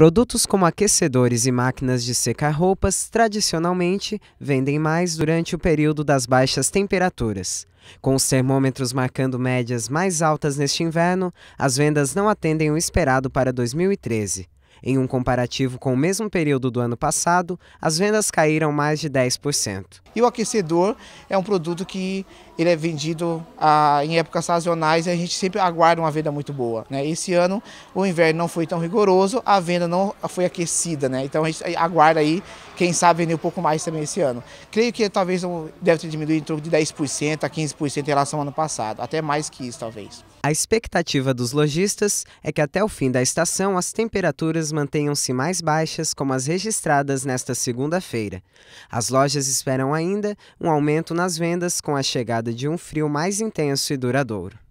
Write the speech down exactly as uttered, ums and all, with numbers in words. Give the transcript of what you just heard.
Produtos como aquecedores e máquinas de secar roupas tradicionalmente vendem mais durante o período das baixas temperaturas. Com os termômetros marcando médias mais altas neste inverno, as vendas não atendem o esperado para dois mil e treze. Em um comparativo com o mesmo período do ano passado, as vendas caíram mais de dez por cento. E o aquecedor é um produto que ele é vendido ah, em épocas sazonais e a gente sempre aguarda uma venda muito boa, né? Esse ano o inverno não foi tão rigoroso, a venda não foi aquecida, né? Então a gente aguarda aí, quem sabe, vender um pouco mais também esse ano. Creio que talvez deve ter diminuído em torno de dez por cento a quinze por cento em relação ao ano passado, até mais que isso talvez. A expectativa dos lojistas é que até o fim da estação as temperaturas mantenham-se mais baixas, como as registradas nesta segunda-feira. As lojas esperam ainda um aumento nas vendas com a chegada de um frio mais intenso e duradouro.